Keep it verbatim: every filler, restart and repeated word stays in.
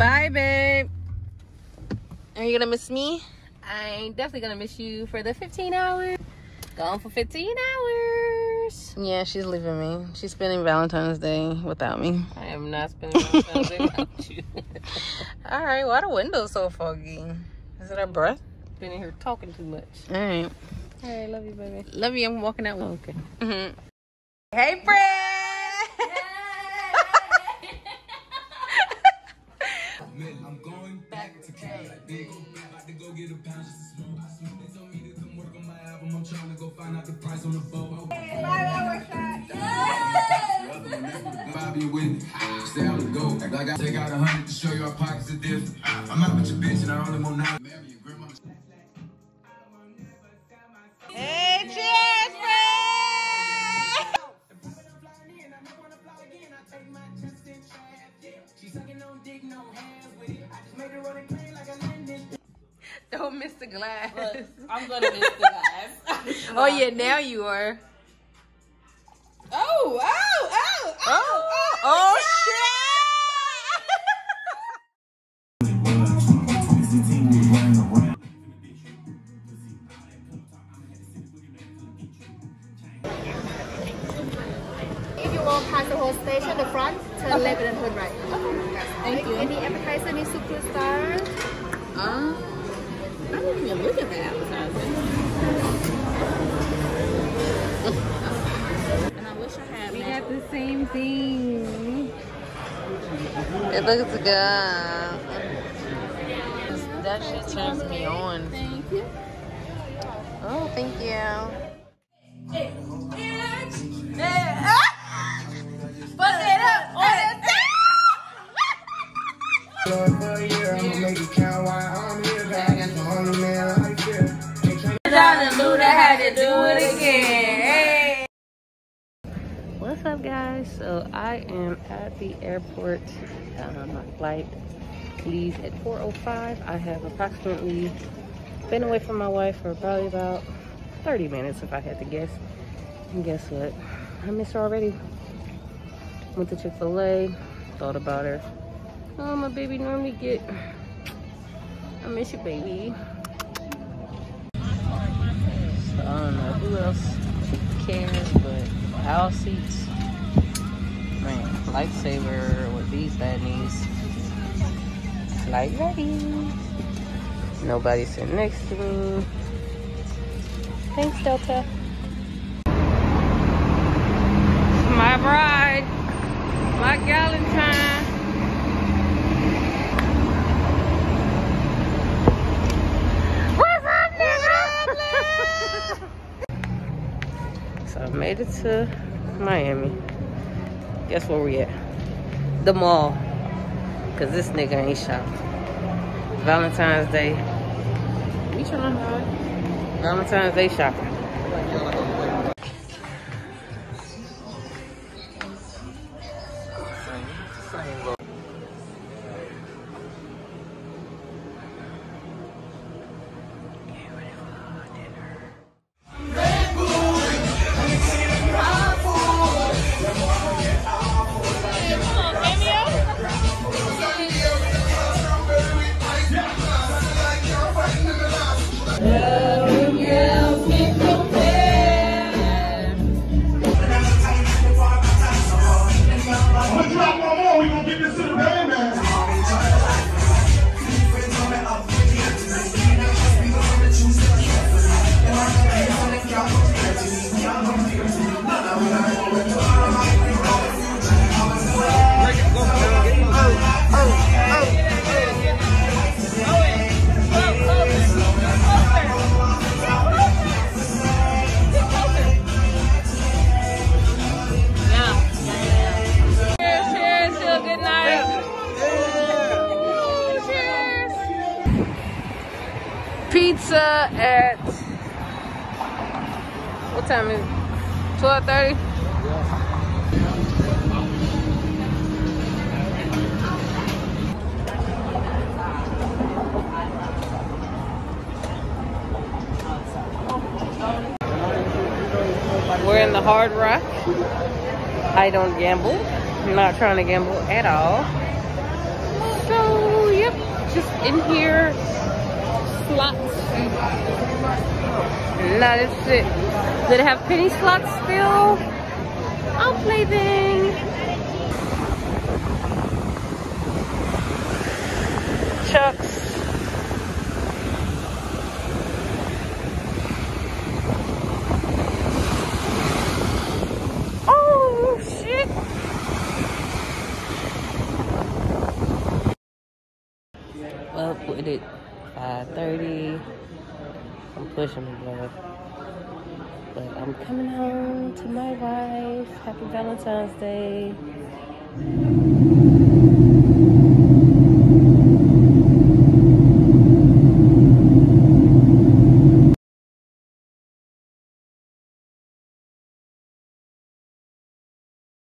Bye, babe. Are you gonna miss me? I'm definitely gonna miss you for the fifteen hours. Gone for fifteen hours. Yeah, she's leaving me. She's spending Valentine's Day without me. I am not spending Valentine's Day without you. All right, why the window's so foggy? Is it her breath? I've been in here talking too much. All right. All right, love you, baby. Love you. I'm walking out. Oh, okay. Mm-hmm. Hey, friend. I'm going back to Cali. About to go get a pound just to smoke. They told me to come work on my album. I'm trying to go find out the price on the boat. Five-hour shot. Yes! Bobby with me. Stay on the go. Act like I take out a hundred to show you our pockets are different. I'm out with your bitch and I only want nine. Marry your grandma. Hey, cheers, friend! She's sucking on dick, no hands with it. I just made her running clean like a landing. Don't miss the glass. Look, I'm gonna miss the glass. Oh yeah, now you are. Oh, oh, oh, oh, oh, oh, oh shit! The whole station, the front, turn okay. Left and hood right. Okay. Yes. Thank you. Any appetizer, any superstar? Uh, I don't even look at the appetizer. And I wish I had. We got the same thing. It looks good. That shit turns me on. Thank you. Oh, thank you. Hey. Hey. What's up, guys? So I am at the airport. Um, my flight leaves at four oh five. I have approximately been away from my wife for probably about thirty minutes if I had to guess. And guess what? I miss her already. Went to Chick-fil-A, thought about her. Oh, my baby normally get, I miss you, baby. So I don't know who else cares, but aisle seats, man, lifesaver with these baddies. Like ready. Nobody sitting next to me. Thanks, Delta. It's my bride, my galentine. So I made it to Miami. Guess where we at? The mall. Cause this nigga ain't shopping. Valentine's Day. We trying hard. Valentine's Day shopping. Pizza at, what time is it? twelve thirty? We're in the Hard Rock. I don't gamble. I'm not trying to gamble at all. So just in here. Slots. Nah, that's it. Do they have penny slots still? I'll play thing. Chucks. It is five thirty. I'm pushing my blood. But I'm coming home to my wife. Happy Valentine's Day.